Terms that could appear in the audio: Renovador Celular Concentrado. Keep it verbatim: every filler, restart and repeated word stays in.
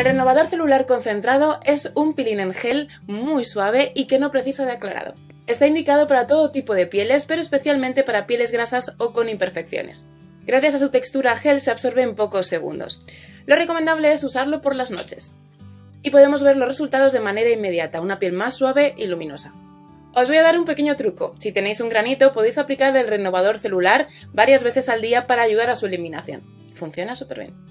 El renovador celular concentrado es un peeling en gel muy suave y que no precisa de aclarado. Está indicado para todo tipo de pieles, pero especialmente para pieles grasas o con imperfecciones. Gracias a su textura gel se absorbe en pocos segundos. Lo recomendable es usarlo por las noches. Y podemos ver los resultados de manera inmediata, una piel más suave y luminosa. Os voy a dar un pequeño truco. Si tenéis un granito, podéis aplicar el renovador celular varias veces al día para ayudar a su eliminación. Funciona súper bien.